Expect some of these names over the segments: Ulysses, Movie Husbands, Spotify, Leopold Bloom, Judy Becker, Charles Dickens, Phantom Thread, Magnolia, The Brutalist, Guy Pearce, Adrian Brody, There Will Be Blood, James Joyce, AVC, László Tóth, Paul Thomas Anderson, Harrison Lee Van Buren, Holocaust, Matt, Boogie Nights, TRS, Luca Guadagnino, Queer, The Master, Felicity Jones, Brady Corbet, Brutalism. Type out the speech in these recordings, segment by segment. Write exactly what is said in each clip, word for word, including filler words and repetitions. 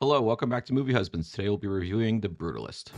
Hello, welcome back to Movie Husbands. Today we'll be reviewing The Brutalist.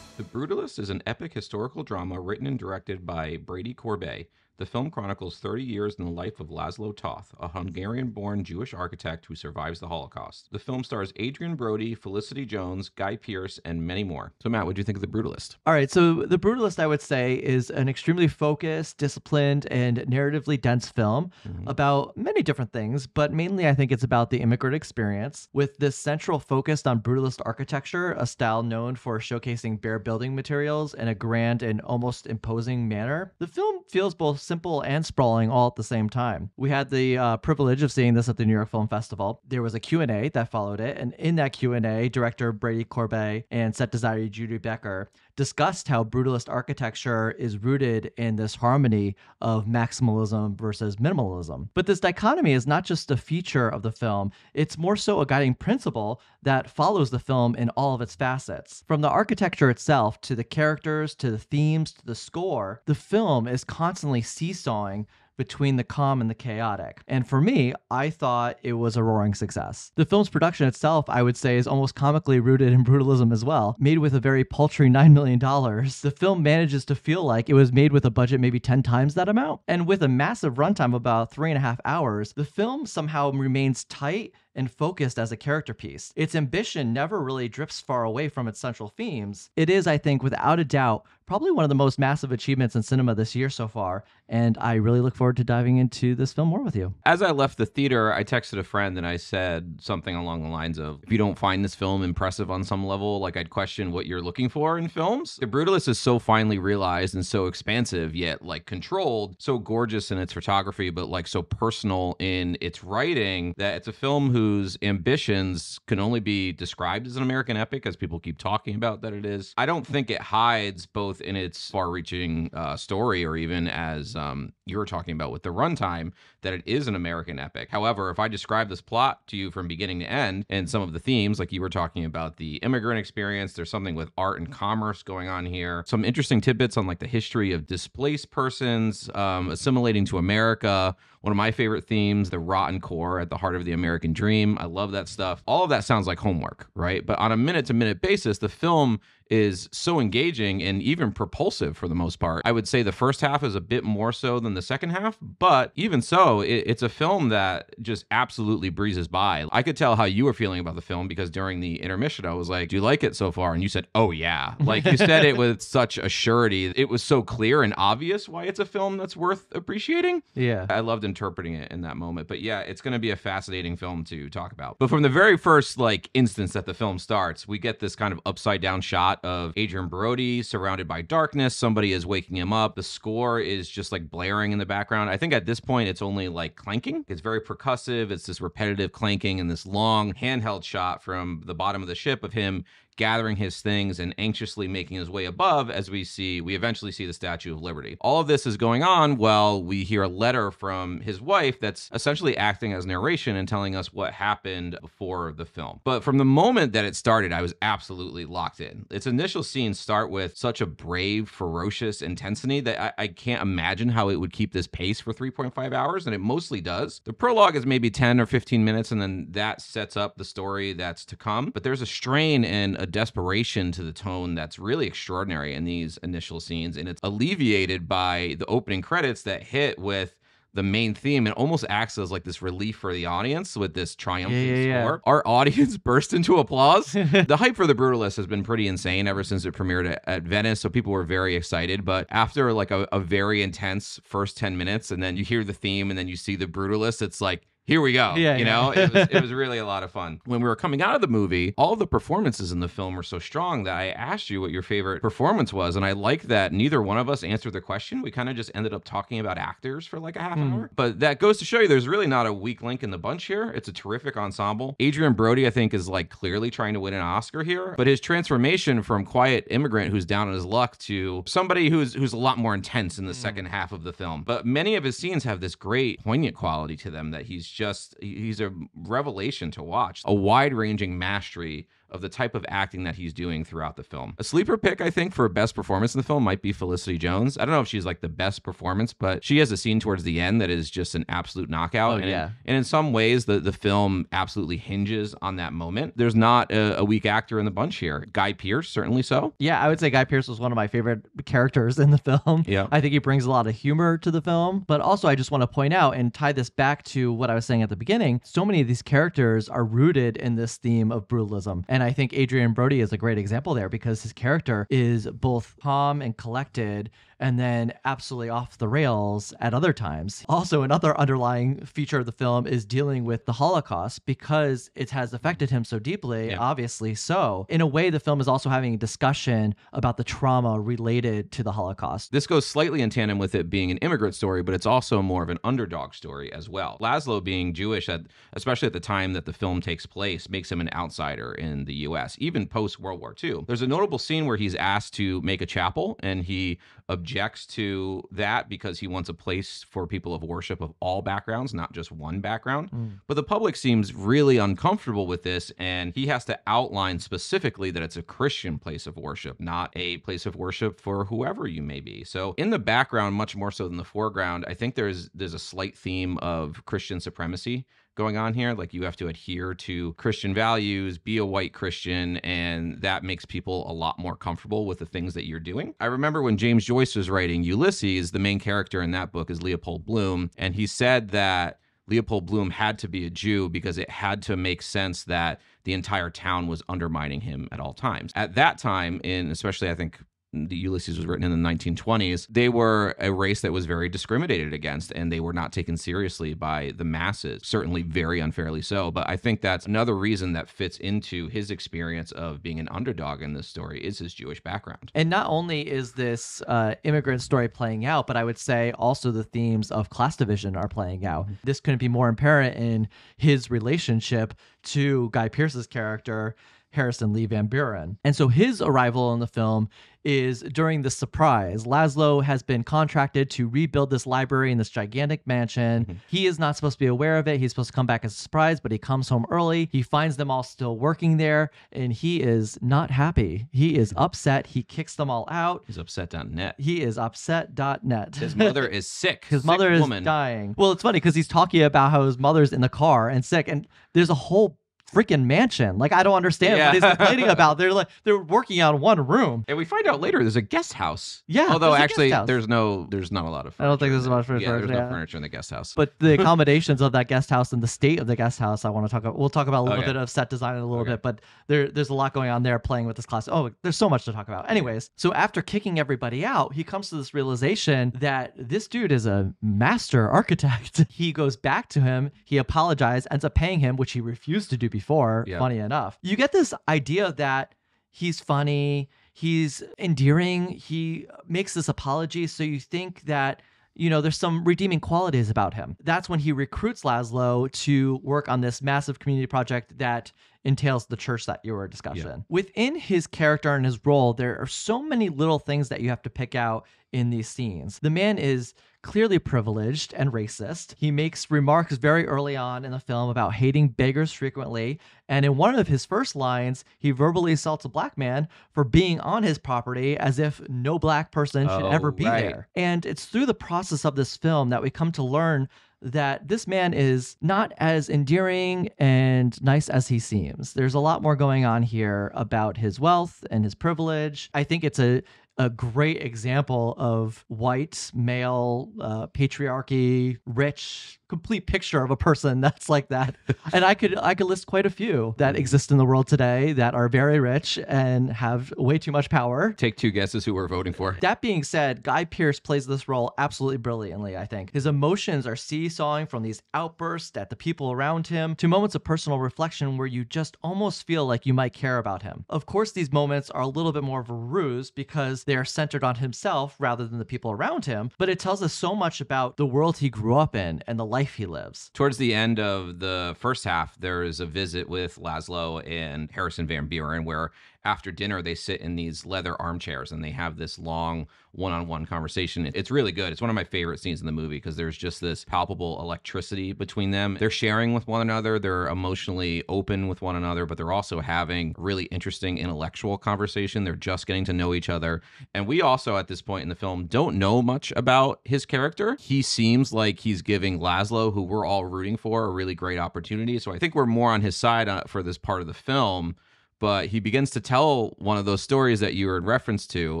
The Brutalist is an epic historical drama written and directed by Brady Corbet. The film chronicles thirty years in the life of László Tóth, a Hungarian-born Jewish architect who survives the Holocaust. The film stars Adrian Brody, Felicity Jones, Guy Pearce, and many more. So Matt, what do you think of The Brutalist? All right, so The Brutalist, I would say, is an extremely focused, disciplined, and narratively dense film mm-hmm. about many different things, but mainly I think it's about the immigrant experience, with this central focus on brutalist architecture, a style known for showcasing bare building materials in a grand and almost imposing manner. The film feels both simple and sprawling all at the same time. We had the uh, privilege of seeing this at the New York Film Festival. There was a Q and A that followed it, and in that Q and A, director Brady Corbet and set designer Judy Becker discussed how brutalist architecture is rooted in this harmony of maximalism versus minimalism. But this dichotomy is not just a feature of the film, it's more so a guiding principle that follows the film in all of its facets. From the architecture itself, to the characters, to the themes, to the score, the film is constantly seesawing between the calm and the chaotic. And for me, I thought it was a roaring success. The film's production itself, I would say, is almost comically rooted in brutalism as well. Made with a very paltry nine million dollars, the film manages to feel like it was made with a budget maybe ten times that amount. And with a massive runtime of about three and a half hours, the film somehow remains tight and focused as a character piece. Its ambition never really drifts far away from its central themes. It is, I think, without a doubt, probably one of the most massive achievements in cinema this year so far, and I really look forward to diving into this film more with you. As I left the theater, I texted a friend and I said something along the lines of, if you don't find this film impressive on some level, like, I'd question what you're looking for in films. The Brutalist is so finely realized and so expansive, yet like controlled, so gorgeous in its photography, but like so personal in its writing, that it's a film who whose ambitions can only be described as an American epic, as people keep talking about that it is. I don't think it hides both in its far-reaching uh, story, or even as um, you were talking about with the runtime, that it is an American epic. However, if I describe this plot to you from beginning to end, and some of the themes, like you were talking about the immigrant experience, there's something with art and commerce going on here. Some interesting tidbits on like the history of displaced persons, um, assimilating to America. One of my favorite themes, the rotten core at the heart of the American dream. I love that stuff. All of that sounds like homework, right? But on a minute-to-minute basis, the film is so engaging and even propulsive for the most part. I would say the first half is a bit more so than the second half, but even so, it, it's a film that just absolutely breezes by. I could tell how you were feeling about the film, because during the intermission, I was like, do you like it so far? And you said, oh yeah. Like, you said it with such a surety. It was so clear and obvious why it's a film that's worth appreciating. Yeah. I loved interpreting it in that moment, but yeah, it's going to be a fascinating film to talk about. But from the very first like instance that the film starts, we get this kind of upside down shot of Adrian Brody surrounded by darkness. Somebody is waking him up. The score is just like blaring in the background. I think at this point it's only like clanking. It's very percussive. It's this repetitive clanking and this long handheld shot from the bottom of the ship of him gathering his things and anxiously making his way above, as we see, we eventually see the Statue of Liberty. All of this is going on while we hear a letter from his wife that's essentially acting as narration and telling us what happened before the film. But from the moment that it started, I was absolutely locked in. Its initial scenes start with such a brave, ferocious intensity that I, I can't imagine how it would keep this pace for three point five hours, and it mostly does. The prologue is maybe ten or fifteen minutes, and then that sets up the story that's to come. But there's a strain and a desperation to the tone that's really extraordinary in these initial scenes, and it's alleviated by the opening credits that hit with the main theme. It almost acts as like this relief for the audience with this triumphant yeah, yeah, score. Yeah. Our audience burst into applause. The hype for The Brutalist has been pretty insane ever since it premiered at, at Venice, so people were very excited. But after like a, a very intense first ten minutes, and then you hear the theme, and then you see The Brutalist, it's like, here we go. Yeah, you know, yeah. it, was, it was really a lot of fun. When we were coming out of the movie, all of the performances in the film were so strong that I asked you what your favorite performance was. And I like that neither one of us answered the question. We kind of just ended up talking about actors for like a half mm. hour. But that goes to show you there's really not a weak link in the bunch here. It's a terrific ensemble. Adrian Brody, I think, is like clearly trying to win an Oscar here. But his transformation from quiet immigrant who's down on his luck to somebody who's, who's a lot more intense in the mm. second half of the film. But many of his scenes have this great poignant quality to them that he's just, he's a revelation to watch. A wide-ranging mastery of the type of acting that he's doing throughout the film. A sleeper pick, I think, for best performance in the film might be Felicity Jones. I don't know if she's like the best performance, but she has a scene towards the end that is just an absolute knockout. Oh, and, yeah. in, and in some ways, the, the film absolutely hinges on that moment. There's not a, a weak actor in the bunch here. Guy Pearce, certainly so. Yeah, I would say Guy Pearce was one of my favorite characters in the film. Yeah. I think he brings a lot of humor to the film, but also I just want to point out and tie this back to what I was saying at the beginning. So many of these characters are rooted in this theme of brutalism. And I think Adrian Brody is a great example there because his character is both calm and collected and then absolutely off the rails at other times. Also, another underlying feature of the film is dealing with the Holocaust because it has affected him so deeply, yeah. obviously so. In a way, the film is also having a discussion about the trauma related to the Holocaust. This goes slightly in tandem with it being an immigrant story, but it's also more of an underdog story as well. László being Jewish, at, especially at the time that the film takes place, makes him an outsider in the U S, even post-World War Two. There's a notable scene where he's asked to make a chapel, and he objects to that because he wants a place for people of worship of all backgrounds, not just one background. Mm. But the public seems really uncomfortable with this, and he has to outline specifically that it's a Christian place of worship, not a place of worship for whoever you may be. So in the background, much more so than the foreground, I think there's there's a slight theme of Christian supremacy going on here. Like, you have to adhere to Christian values, be a white Christian, and that makes people a lot more comfortable with the things that you're doing. I remember when James Joyce was writing Ulysses, the main character in that book is Leopold Bloom, and he said that Leopold Bloom had to be a Jew because it had to make sense that the entire town was undermining him at all times. At that time, in especially, I think, the Ulysses was written in the nineteen twenties, they were a race that was very discriminated against, and they were not taken seriously by the masses, certainly very unfairly so. But I think that's another reason that fits into his experience of being an underdog in this story is his Jewish background. And not only is this uh, immigrant story playing out, but I would say also the themes of class division are playing out. This couldn't be more apparent in his relationship to Guy Pearce's character, Harrison Lee Van Buren. And so his arrival in the film is during the surprise. László has been contracted to rebuild this library in this gigantic mansion. Mm-hmm. He is not supposed to be aware of it. He's supposed to come back as a surprise, but he comes home early. He finds them all still working there, and he is not happy. He is upset. He kicks them all out. He's upset dot net. He is upset dot net. His mother is sick. His sick mother woman. is dying. Well, it's funny because he's talking about how his mother's in the car and sick, and there's a whole freaking mansion. Like, I don't understand yeah. what he's complaining about. They're like, they're working on one room. And we find out later there's a guest house. Yeah. Although there's actually there's no, there's not a lot of furniture. I don't think there's a lot of furniture. Yeah, there's yeah. no furniture in the guest house. But the accommodations of that guest house and the state of the guest house, I want to talk about. We'll talk about a little okay. bit of set design in a little okay. bit, but there, there's a lot going on there playing with this class. Oh, there's so much to talk about. Anyways, so after kicking everybody out, he comes to this realization that this dude is a master architect. He goes back to him. He apologizes, ends up paying him, which he refused to do before, yeah. funny enough. You get this idea that he's funny, he's endearing, he makes this apology, so you think that, you know, there's some redeeming qualities about him. That's when he recruits László to work on this massive community project that entails the church that you were discussing. Yeah. Within his character and his role, there are so many little things that you have to pick out in these scenes. The man is clearly privileged and racist. He makes remarks very early on in the film about hating beggars frequently. And in one of his first lines, he verbally assaults a black man for being on his property as if no black person should oh, ever be right. there. And it's through the process of this film that we come to learn that this man is not as endearing and nice as he seems. There's a lot more going on here about his wealth and his privilege. I think it's a a great example of white, male, uh, patriarchy, rich, complete picture of a person that's like that. And I could I could list quite a few that exist in the world today that are very rich and have way too much power. Take two guesses who we're voting for. That being said, Guy Pearce plays this role absolutely brilliantly, I think. His emotions are seesawing from these outbursts at the people around him to moments of personal reflection where you just almost feel like you might care about him. Of course, these moments are a little bit more of a ruse because they are centered on himself rather than the people around him, but it tells us so much about the world he grew up in and the life he lives. Towards the end of the first half, there is a visit with László and Harrison Van Buren where after dinner, they sit in these leather armchairs and they have this long one-on-one conversation. It's really good. It's one of my favorite scenes in the movie because there's just this palpable electricity between them. They're sharing with one another. They're emotionally open with one another, but they're also having really interesting intellectual conversation. They're just getting to know each other. And we also, at this point in the film, don't know much about his character. He seems like he's giving László, who we're all rooting for, a really great opportunity. So I think we're more on his side for this part of the film. But he begins to tell one of those stories that you were in reference to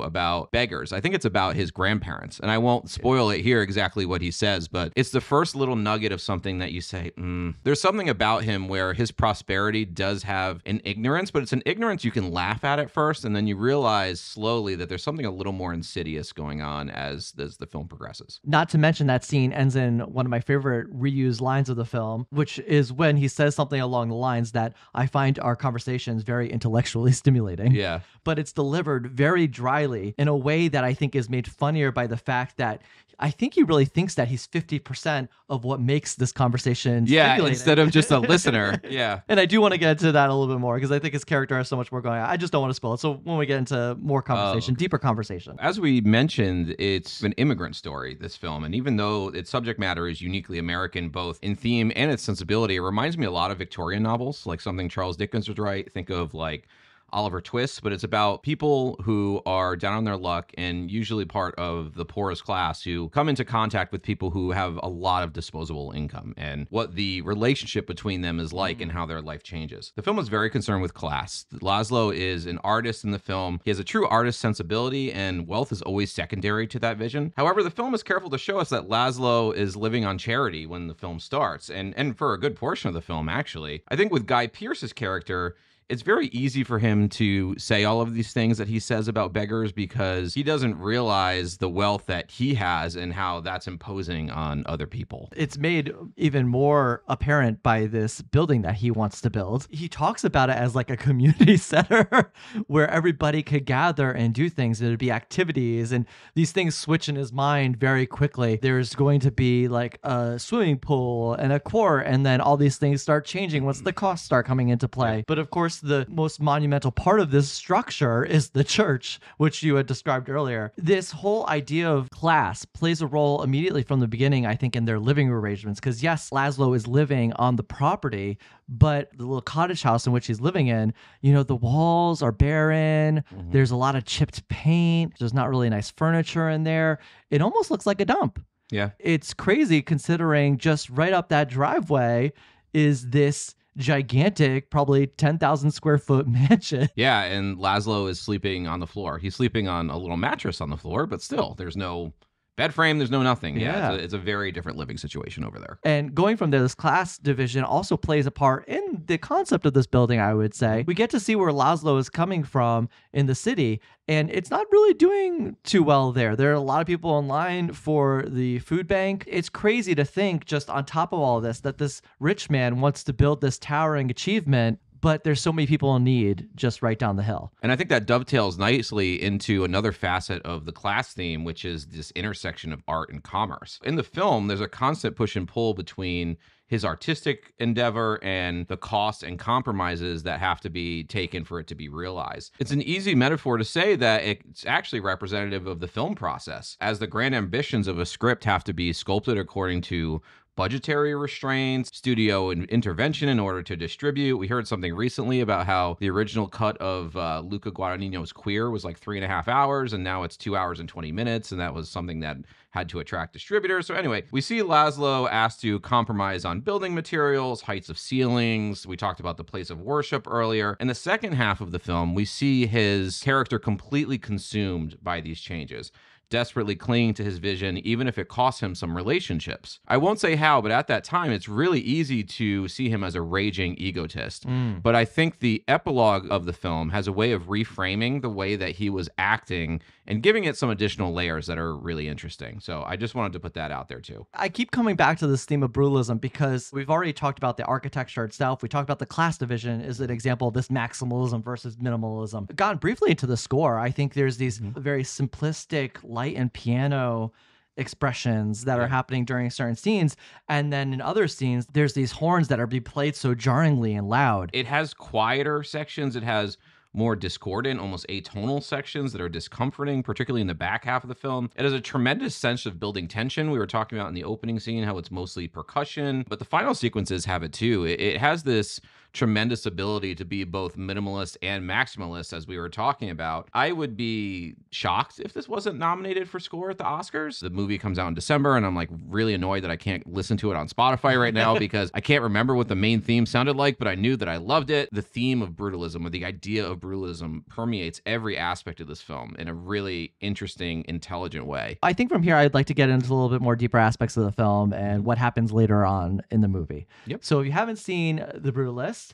about beggars. I think it's about his grandparents. And I won't spoil it here exactly what he says, but it's the first little nugget of something that you say, mm. There's something about him where his prosperity does have an ignorance, but it's an ignorance you can laugh at at first, and then you realize slowly that there's something a little more insidious going on as, as the film progresses. Not to mention that scene ends in one of my favorite reused lines of the film, which is when he says something along the lines that I find our conversations very intellectually stimulating. Yeah. But it's delivered very dryly in a way that I think is made funnier by the fact that I think he really thinks that he's fifty percent of what makes this conversation stimulating. Yeah, instead of just a listener. Yeah. And I do want to get into that a little bit more because I think his character has so much more going on. I just don't want to spoil it. So when we get into more conversation, oh. deeper conversation. As we mentioned, it's an immigrant story, this film. And even though its subject matter is uniquely American, both in theme and its sensibility, it reminds me a lot of Victorian novels, like something Charles Dickens would write. Think of like Oliver Twist, but it's about people who are down on their luck and usually part of the poorest class who come into contact with people who have a lot of disposable income and what the relationship between them is like and how their life changes. The film is very concerned with class. László is an artist in the film. He has a true artist sensibility and wealth is always secondary to that vision. However, the film is careful to show us that László is living on charity when the film starts and, and for a good portion of the film, actually. I think with Guy Pearce's character, it's very easy for him to say all of these things that he says about beggars because he doesn't realize the wealth that he has and how that's imposing on other people. It's made even more apparent by this building that he wants to build. He talks about it as like a community center where everybody could gather and do things. There'd be activities and these things switch in his mind very quickly. There's going to be like a swimming pool and a court, and then all these things start changing once the costs start coming into play. But of course, the most monumental part of this structure is the church, which you had described earlier. This whole idea of class plays a role immediately from the beginning, I think, in their living arrangements. Because yes, László is living on the property, but the little cottage house in which he's living in, you know, the walls are barren. Mm-hmm. There's a lot of chipped paint. There's not really nice furniture in there. It almost looks like a dump. Yeah. It's crazy considering just right up that driveway is this gigantic, probably ten thousand square foot mansion. Yeah, and László is sleeping on the floor. He's sleeping on a little mattress on the floor, but still, there's no bed frame, there's no nothing. Yeah, yeah. It's, a, it's a very different living situation over there. And going from there, this class division also plays a part in the concept of this building, I would say. We get to see where László is coming from in the city, and it's not really doing too well there. There are a lot of people in line for the food bank. It's crazy to think, just on top of all of this, that this rich man wants to build this towering achievement, but there's so many people in need just right down the hill. And I think that dovetails nicely into another facet of the class theme, which is this intersection of art and commerce. In the film, there's a constant push and pull between his artistic endeavor and the costs and compromises that have to be taken for it to be realized. It's an easy metaphor to say that it's actually representative of the film process, as the grand ambitions of a script have to be sculpted according to budgetary restraints, studio intervention in order to distribute. We heard something recently about how the original cut of uh, Luca Guadagnino's Queer was like three and a half hours, and now it's two hours and twenty minutes, and that was something that had to attract distributors. So anyway, we see László asked to compromise on building materials, heights of ceilings. We talked about the place of worship earlier. In the second half of the film, we see his character completely consumed by these changes, desperately clinging to his vision, even if it costs him some relationships. I won't say how, but at that time, it's really easy to see him as a raging egotist. Mm. But I think the epilogue of the film has a way of reframing the way that he was acting and giving it some additional layers that are really interesting. So I just wanted to put that out there too. I keep coming back to this theme of brutalism because we've already talked about the architecture itself. We talked about the class division is an example of this maximalism versus minimalism. Gone briefly into the score, I think there's these mm-hmm. very simplistic light and piano expressions that are happening during certain scenes. And then in other scenes, there's these horns that are being played so jarringly and loud. It has quieter sections. It has more discordant, almost atonal sections that are discomforting, particularly in the back half of the film. It has a tremendous sense of building tension. We were talking about in the opening scene how it's mostly percussion, but the final sequences have it too. It, it has this tremendous ability to be both minimalist and maximalist, as we were talking about. I would be shocked if this wasn't nominated for score at the Oscars. The movie comes out in December, and I'm like really annoyed that I can't listen to it on Spotify right now because I can't remember what the main theme sounded like, but I knew that I loved it. The theme of brutalism, or the idea of brutalism, permeates every aspect of this film in a really interesting, intelligent way. I think from here, I'd like to get into a little bit more deeper aspects of the film and what happens later on in the movie. Yep. So if you haven't seen The Brutalist,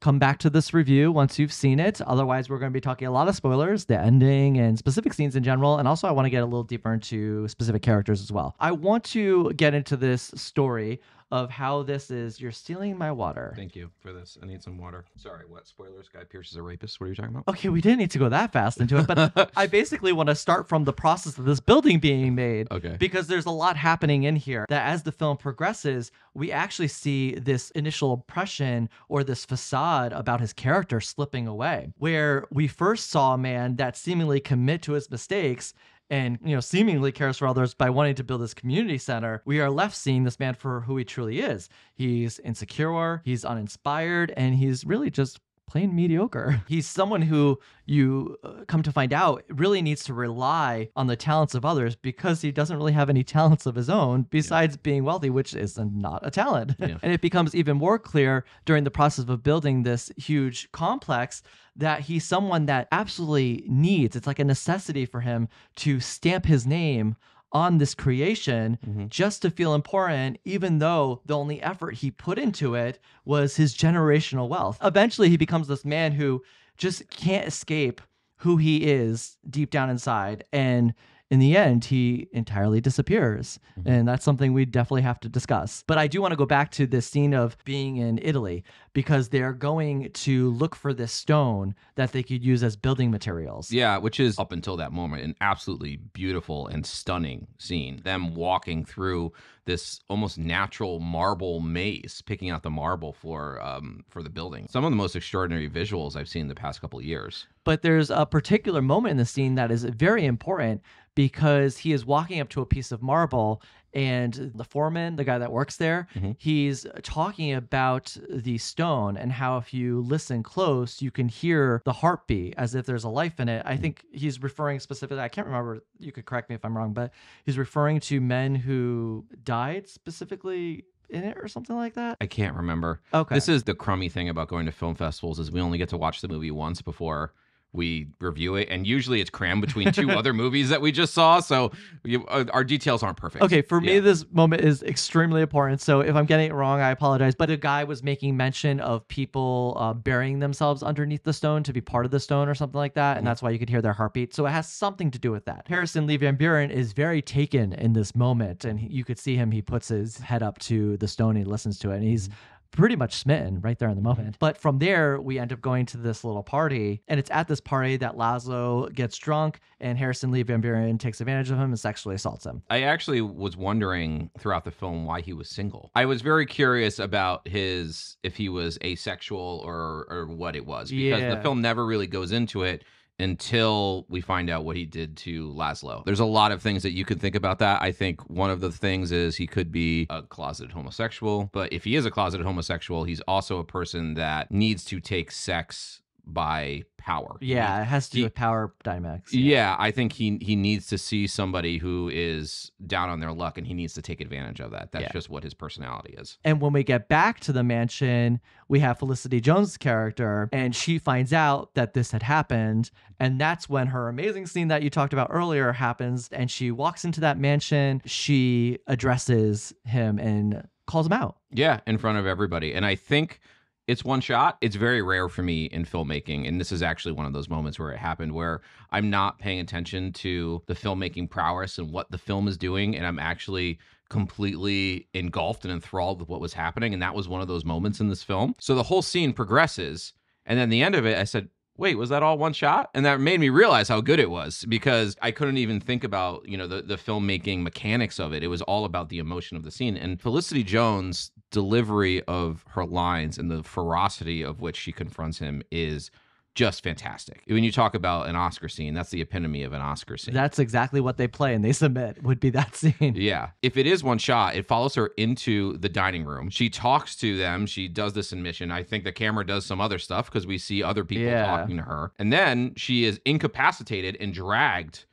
come back to this review once you've seen it. Otherwise, we're going to be talking a lot of spoilers, the ending and specific scenes in general. And also, I want to get a little deeper into specific characters as well. I want to get into this story of how this is, you're stealing my water. Thank you for this. I need some water. Sorry, what? Spoilers? Guy Pearce is a rapist? What are you talking about? Okay, we didn't need to go that fast into it, but I basically want to start from the process of this building being made. Okay. Because there's a lot happening in here that as the film progresses, we actually see this initial impression or this facade about his character slipping away, where we first saw a man that seemingly commit to his mistakes and, you know, seemingly cares for others by wanting to build this community center. We are left seeing this man for who he truly is. He's insecure, he's uninspired, and he's really just plain mediocre. He's someone who you uh, come to find out really needs to rely on the talents of others because he doesn't really have any talents of his own besides yeah. being wealthy, which is not a talent. Yeah. And it becomes even more clear during the process of building this huge complex that he's someone that absolutely needs, it's like a necessity for him to stamp his name on this creation mm-hmm. just to feel important, even though the only effort he put into it was his generational wealth. Eventually, he becomes this man who just can't escape who he is deep down inside. And in the end, he entirely disappears. Mm-hmm. And that's something we definitely have to discuss. But I do want to go back to this scene of being in Italy, because they're going to look for this stone that they could use as building materials. Yeah, which is, up until that moment, an absolutely beautiful and stunning scene. Them walking through this almost natural marble maze, picking out the marble for um, for the building. Some of the most extraordinary visuals I've seen in the past couple of years. But there's a particular moment in the scene that is very important because he is walking up to a piece of marble, and the foreman, the guy that works there, mm-hmm. he's talking about the stone and how if you listen close, you can hear the heartbeat as if there's a life in it. I mm-hmm. think he's referring specifically, I can't remember, you could correct me if I'm wrong, but he's referring to men who died specifically in it or something like that? I can't remember. Okay. This is the crummy thing about going to film festivals is we only get to watch the movie once before we review it, and usually it's crammed between two other movies that we just saw, so you, uh, our details aren't perfect. Okay, for me, yeah. this moment is extremely important, so if I'm getting it wrong, I apologize, but a guy was making mention of people uh, burying themselves underneath the stone to be part of the stone or something like that, and mm-hmm. that's why you could hear their heartbeat, so it has something to do with that. Harrison Lee Van Buren is very taken in this moment, and he, you could see him, he puts his head up to the stone, he listens to it, and he's pretty much smitten right there in the moment. But from there, we end up going to this little party, and it's at this party that László gets drunk, and Harrison Lee Van Buren takes advantage of him and sexually assaults him. I actually was wondering throughout the film why he was single. I was very curious about his, if he was asexual or, or what it was, because yeah. the film never really goes into it until we find out what he did to László. There's a lot of things that you could think about that. I think one of the things is he could be a closeted homosexual, but if he is a closeted homosexual, he's also a person that needs to take sex by power. Yeah, he, it has to do with power dynamics. Yeah. yeah, I think he he needs to see somebody who is down on their luck, and he needs to take advantage of that. That's yeah. just what his personality is. And when we get back to the mansion, we have Felicity Jones' character, and she finds out that this had happened, and that's when her amazing scene that you talked about earlier happens, and she walks into that mansion, she addresses him and calls him out. Yeah, in front of everybody. And I think it's one shot. It's very rare for me in filmmaking, and this is actually one of those moments where it happened where I'm not paying attention to the filmmaking prowess and what the film is doing, and I'm actually completely engulfed and enthralled with what was happening, and that was one of those moments in this film. So the whole scene progresses, and then the end of it, I said, wait, was that all one shot? And that made me realize how good it was, because I couldn't even think about, you know, the, the filmmaking mechanics of it. It was all about the emotion of the scene. And Felicity Jones' delivery of her lines and the ferocity of which she confronts him is just fantastic. When you talk about an Oscar scene, that's the epitome of an Oscar scene. That's exactly what they play and they submit would be that scene. Yeah. If it is one shot, it follows her into the dining room. She talks to them. She does the submission. I think the camera does some other stuff because we see other people yeah. talking to her. And then she is incapacitated and dragged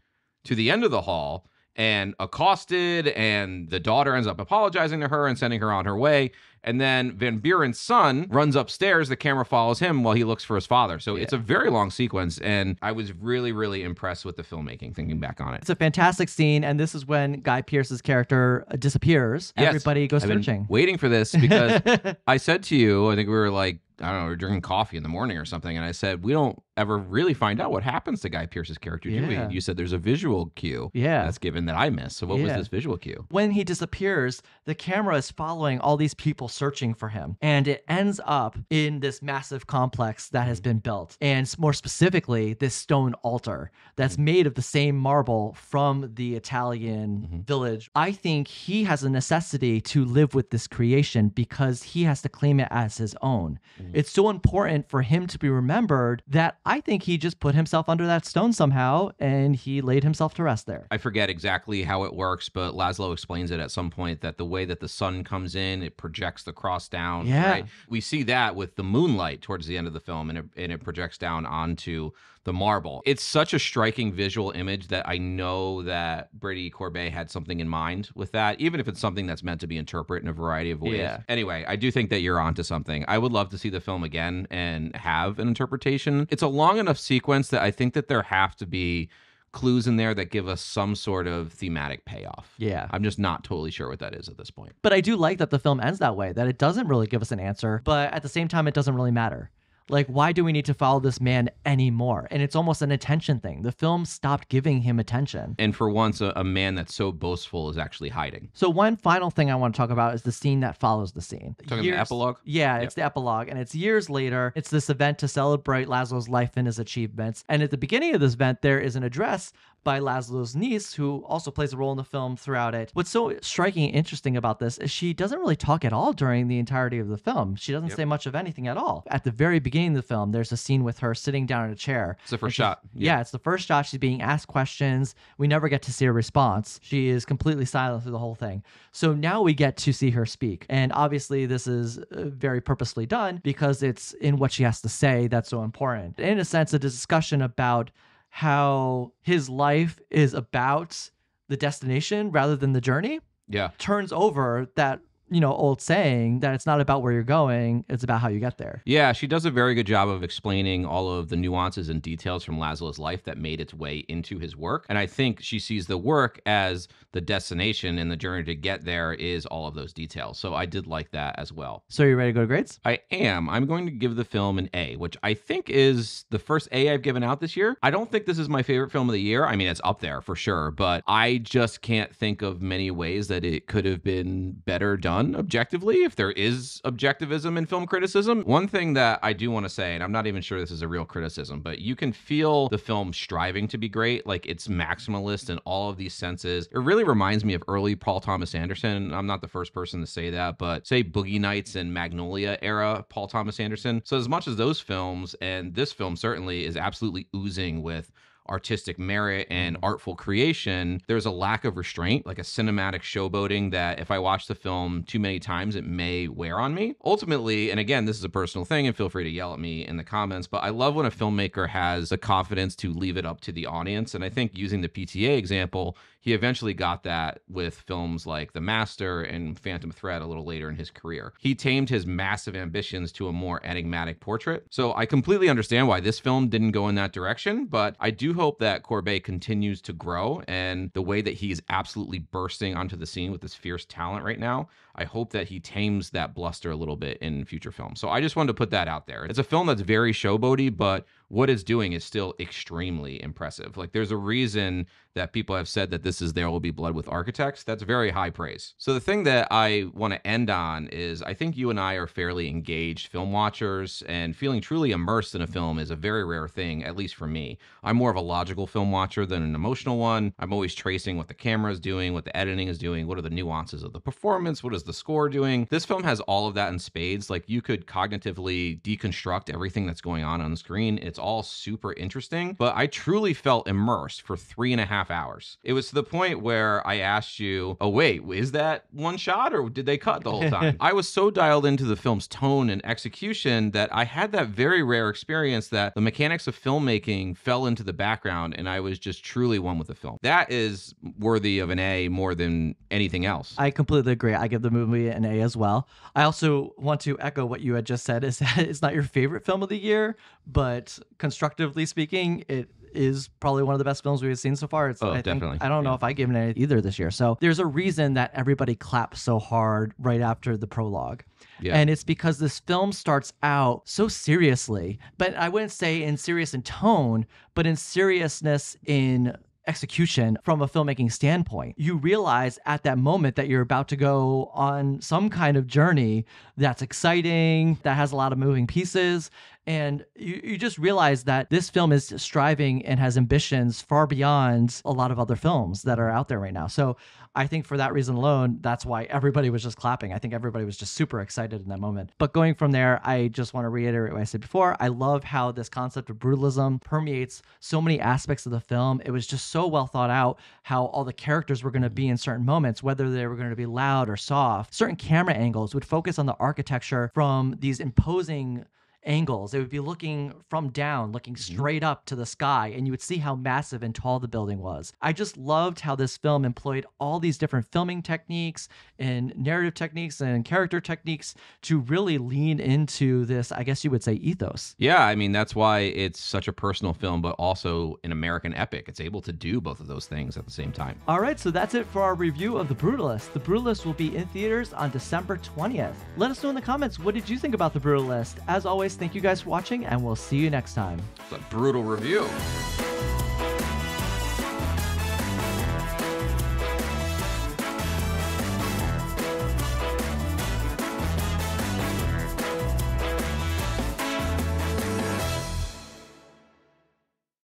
to the end of the hall and accosted, and the daughter ends up apologizing to her and sending her on her way. And then Van Buren's son runs upstairs. The camera follows him while he looks for his father. So yeah. it's a very long sequence. And I was really, really impressed with the filmmaking, thinking back on it. It's a fantastic scene. And this is when Guy Pearce's character disappears. Yes. Everybody goes I've searching. Been waiting for this because I said to you, I think we were like, I don't know, we were drinking coffee in the morning or something. And I said, we don't ever really find out what happens to Guy Pearce's character, yeah. do we? And you said there's a visual cue yeah. that's given that I missed. So what yeah. was this visual cue? When he disappears, the camera is following all these people searching for him. And it ends up in this massive complex that has been built. And more specifically, this stone altar that's mm-hmm. made of the same marble from the Italian mm-hmm. village. I think he has a necessity to live with this creation because he has to claim it as his own. Mm-hmm. It's so important for him to be remembered that I think he just put himself under that stone somehow and he laid himself to rest there. I forget exactly how it works, but László explains it at some point that the way that the sun comes in, it projects the cross down, yeah. right? We see that with the moonlight towards the end of the film, and it, and it projects down onto the marble. It's such a striking visual image that I know that Brady Corbet had something in mind with that, even if it's something that's meant to be interpreted in a variety of ways. Yeah. Anyway, I do think that you're onto something. I would love to see the film again and have an interpretation. It's a long enough sequence that I think that there have to be clues in there that give us some sort of thematic payoff. Yeah. I'm just not totally sure what that is at this point. But I do like that the film ends that way, that it doesn't really give us an answer, but at the same time, it doesn't really matter. Like, why do we need to follow this man anymore? And it's almost an attention thing. The film stopped giving him attention. And for once, a, a man that's so boastful is actually hiding. So one final thing I want to talk about is the scene that follows the scene. Talking years, about the epilogue? Yeah, yep. It's the epilogue. And it's years later. It's this event to celebrate László's life and his achievements. And at the beginning of this event, there is an address by László's niece, who also plays a role in the film throughout it. What's so striking and interesting about this is she doesn't really talk at all during the entirety of the film. She doesn't yep. say much of anything at all. At the very beginning of the film, there's a scene with her sitting down in a chair. It's the first shot. Yeah. yeah, it's the first shot. She's being asked questions. We never get to see a response. She is completely silent through the whole thing. So now we get to see her speak. And obviously this is very purposely done because it's in what she has to say that's so important. In a sense, a discussion about how his life is about the destination rather than the journey. Yeah. Turns over that, you know, old saying that it's not about where you're going, it's about how you get there. Yeah, she does a very good job of explaining all of the nuances and details from László's life that made its way into his work. And I think she sees the work as the destination, and the journey to get there is all of those details. So I did like that as well. So are you ready to go to grades? I am. I'm going to give the film an A, which I think is the first A I've given out this year. I don't think this is my favorite film of the year. I mean, it's up there for sure, but I just can't think of many ways that it could have been better done objectively, if there is objectivism in film criticism. One thing that I do want to say, and I'm not even sure this is a real criticism, but you can feel the film striving to be great. Like, it's maximalist in all of these senses. It really reminds me of early Paul Thomas Anderson. I'm not the first person to say that, but say Boogie Nights and Magnolia era Paul Thomas Anderson. So as much as those films, and this film certainly is absolutely oozing with artistic merit and artful creation, there's a lack of restraint, like a cinematic showboating that if I watch the film too many times, it may wear on me. Ultimately, and again, this is a personal thing, and feel free to yell at me in the comments, but I love when a filmmaker has the confidence to leave it up to the audience. And I think using the P T A example, he eventually got that with films like The Master and Phantom Thread a little later in his career. He tamed his massive ambitions to a more enigmatic portrait. So I completely understand why this film didn't go in that direction, but I do hope that Corbet continues to grow, and the way that he's absolutely bursting onto the scene with this fierce talent right now, I hope that he tames that bluster a little bit in future films. So I just wanted to put that out there. It's a film that's very showboaty, but what it's doing is still extremely impressive. Like, there's a reason that people have said that this is There Will Be Blood with Architects. That's very high praise. So the thing that I want to end on is I think you and I are fairly engaged film watchers, and feeling truly immersed in a film is a very rare thing, at least for me. I'm more of a logical film watcher than an emotional one. I'm always tracing what the camera is doing, what the editing is doing, what are the nuances of the performance, what is the score doing. This film has all of that in spades. Like, you could cognitively deconstruct everything that's going on on the screen. It's it's all super interesting, but I truly felt immersed for three and a half hours. It was to the point where I asked you, oh wait, is that one shot or did they cut the whole time? I was so dialed into the film's tone and execution that I had that very rare experience that the mechanics of filmmaking fell into the background and I was just truly one with the film. That is worthy of an A more than anything else. I completely agree. I give the movie an A as well. I also want to echo what you had just said, is that it's not your favorite film of the year, but constructively speaking, it is probably one of the best films we've seen so far. It's, oh, I definitely. Think, I don't yeah. know if I gave it an A either this year. So there's a reason that everybody claps so hard right after the prologue. Yeah. And it's because this film starts out so seriously, but I wouldn't say in serious in tone, but in seriousness in execution from a filmmaking standpoint. You realize at that moment that you're about to go on some kind of journey that's exciting, that has a lot of moving pieces. And you, you just realize that this film is striving and has ambitions far beyond a lot of other films that are out there right now. So I think for that reason alone, that's why everybody was just clapping. I think everybody was just super excited in that moment. But going from there, I just want to reiterate what I said before. I love how this concept of brutalism permeates so many aspects of the film. It was just so well thought out how all the characters were going to be in certain moments, whether they were going to be loud or soft. Certain camera angles would focus on the architecture from these imposing angles. It would be looking from down, looking straight up to the sky, and you would see how massive and tall the building was. I just loved how this film employed all these different filming techniques and narrative techniques and character techniques to really lean into this, I guess you would say, ethos. Yeah, I mean, that's why it's such a personal film, but also an American epic. It's able to do both of those things at the same time. All right, so that's it for our review of The Brutalist. The Brutalist will be in theaters on December twentieth. Let us know in the comments, what did you think about The Brutalist? As always, thank you guys for watching, and we'll see you next time. It's a brutal review.